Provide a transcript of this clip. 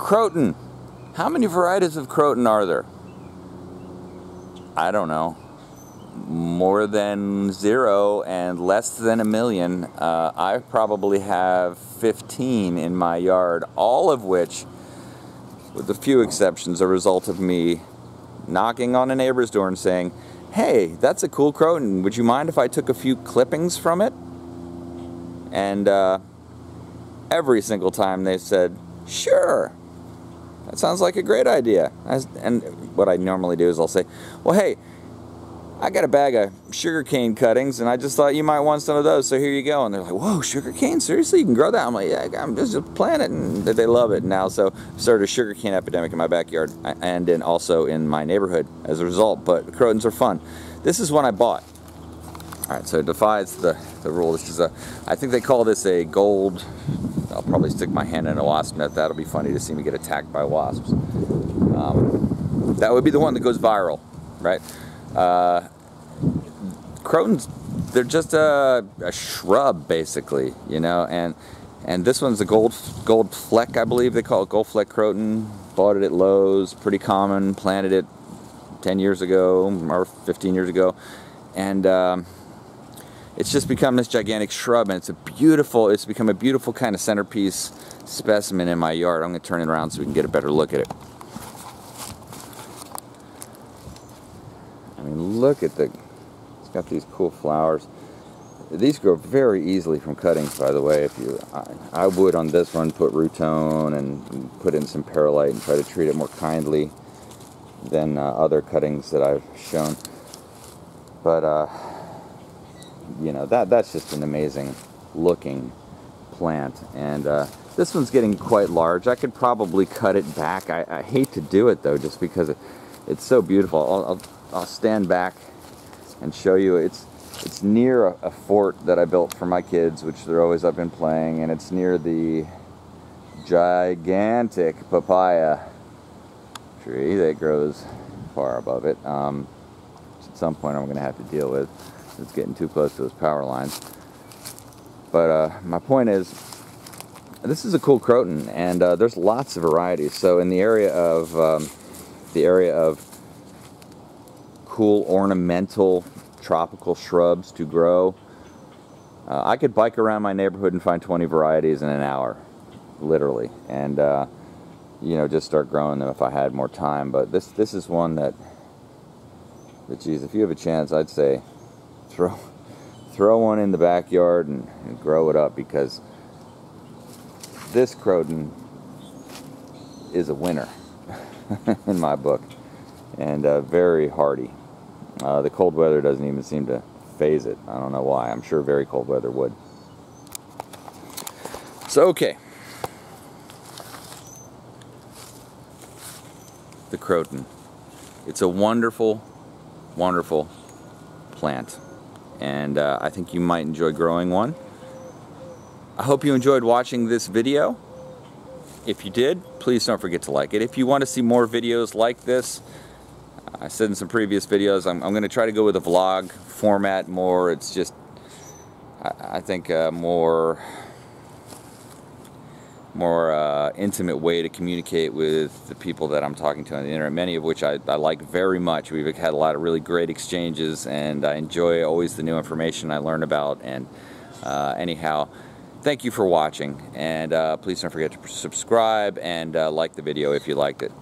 Croton. How many varieties of croton are there? I don't know. More than 0 and less than 1 million. I probably have 15 in my yard, all of which, with a few exceptions, are a result of me knocking on a neighbor's door and saying, hey, that's a cool croton. Would you mind if I took a few clippings from it? And every single time they said, sure. That sounds like a great idea. And what I normally do is I'll say, well, hey, I got a bag of sugarcane cuttings, and I just thought you might want some of those, so here you go. And they're like, whoa, sugarcane? Seriously? You can grow that? I'm like, yeah, I'm just planting it, and they love it now. So I started a sugarcane epidemic in my backyard and then also in my neighborhood as a result, but crotons are fun. This is one I bought. All right, so it defies the rule. This is a, I think they call this a gold, I'll probably stick my hand in a wasp net. That'll be funny to see me get attacked by wasps. That would be the one that goes viral, right? Crotons, they're just a shrub basically, you know, and this one's a gold fleck, I believe they call it, gold fleck croton. Bought it at Lowe's, pretty common, planted it 10 years ago or 15 years ago, and it's just become this gigantic shrub, and it's become a beautiful kind of centerpiece specimen in my yard. I'm going to turn it around so we can get a better look at it. I mean, look at the, it's got these cool flowers. These grow very easily from cuttings, by the way. If you, I would on this one put rootone and put in some perlite and try to treat it more kindly than other cuttings that I've shown. But, you know, that's just an amazing looking plant, and this one's getting quite large. I could probably cut it back. I hate to do it though, just because it's so beautiful. I'll stand back and show you. It's near a fort that I built for my kids, which they're always up and playing, and it's near the gigantic papaya tree that grows far above it, which at some point I'm going to have to deal with. It's getting too close to those power lines. But my point is, this is a cool croton, and there's lots of varieties. So in the area of cool ornamental tropical shrubs to grow, I could bike around my neighborhood and find 20 varieties in an hour, literally, and you know, just start growing them if I had more time. But this is one that geez, if you have a chance, I'd say throw one in the backyard and grow it up, because this croton is a winner in my book, and very hardy. The cold weather doesn't even seem to phase it. I don't know why. I'm sure very cold weather would. So, okay. The croton. It's a wonderful, wonderful plant. And I think you might enjoy growing one. I hope you enjoyed watching this video. If you did, please don't forget to like it. If you want to see more videos like this, I said in some previous videos, I'm going to try to go with a vlog format more. It's just, I think, a more intimate way to communicate with the people that I'm talking to on the internet, many of which I like very much. We've had a lot of really great exchanges, and I enjoy always the new information I learn about. And anyhow, thank you for watching, and please don't forget to subscribe and like the video if you liked it.